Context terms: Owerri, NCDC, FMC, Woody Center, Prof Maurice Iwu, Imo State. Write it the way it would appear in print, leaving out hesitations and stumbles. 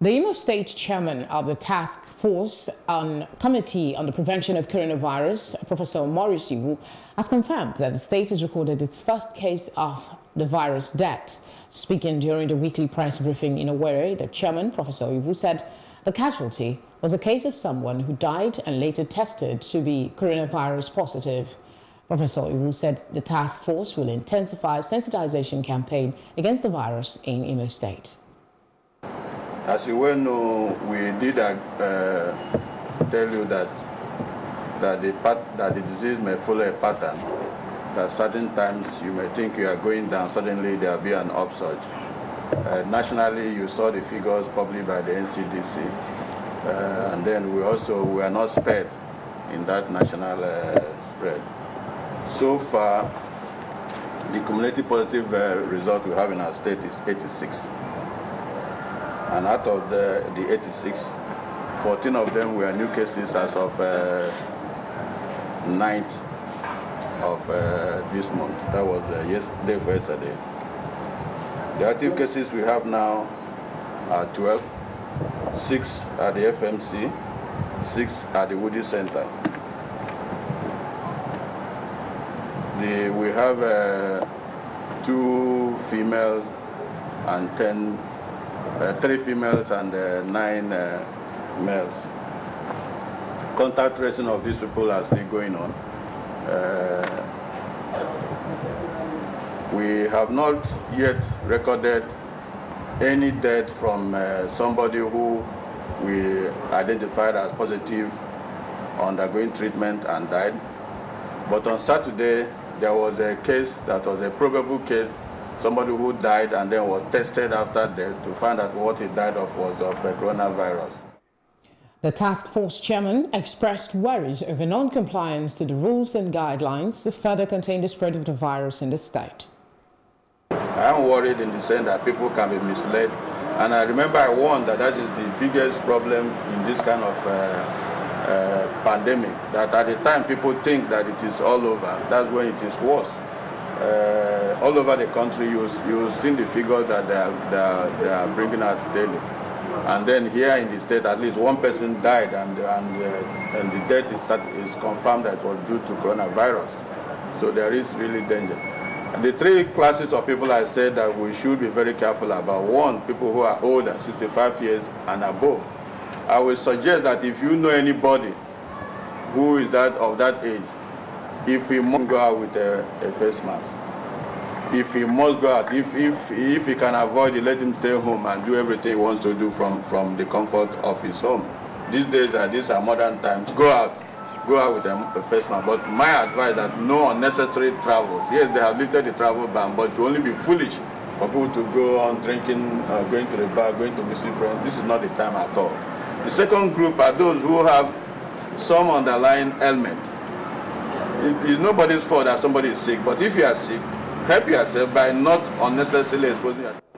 The Imo State Chairman of the Task Force on Committee on the Prevention of Coronavirus, Prof Maurice Iwu, has confirmed that the state has recorded its first case of the virus death. Speaking during the weekly press briefing in Owerri, the Chairman, Prof Iwu, said the casualty was a case of someone who died and later tested to be coronavirus positive. Prof Iwu said the task force will intensify sensitization campaign against the virus in Imo State. As you well know, we did tell you that the disease may follow a pattern, that certain times you may think you are going down, suddenly there will be an upsurge. Nationally, you saw the figures published by the NCDC, and then we also were not spared in that national spread. So far, the cumulative positive result we have in our state is 86. And out of the 86, 14 of them were new cases as of 9th of this month. That was yesterday. The active cases we have now are 12, 6 at the FMC, 6 at the Woody Center. We have 2 females and 3 females and 9 males. Contact tracing of these people are still going on. We have not yet recorded any death from somebody who we identified as positive, undergoing treatment and died. But on Saturday, there was a case that was a probable case, somebody who died and then was tested after death to find out what he died of was of coronavirus. The task force chairman expressed worries over non-compliance to the rules and guidelines that further contain the spread of the virus in the state. I am worried in the sense that people can be misled, and I remember I warned that that is the biggest problem in this kind of pandemic, that at the time people think that it is all over, that's when it is worse. All over the country, you've seen the figures that they are bringing out daily. And then here in the state, at least one person died, and the death is confirmed that it was due to coronavirus. So there is really danger. And the 3 classes of people I said that we should be very careful about. 1, people who are older, 65 years and above. I would suggest that if you know anybody who is of that age, if he must go out with a face mask, if he must go out, if he can avoid it, let him stay home and do everything he wants to do from the comfort of his home. These days, these are modern times. Go out with a face mask. But my advice is that no unnecessary travels. Yes, they have lifted the travel ban, but to only be foolish for people to go on drinking, going to the bar, going to visit friends, this is not the time at all. The 2nd group are those who have some underlying ailment. It's nobody's fault that somebody is sick, but if you are sick, help yourself by not unnecessarily exposing yourself.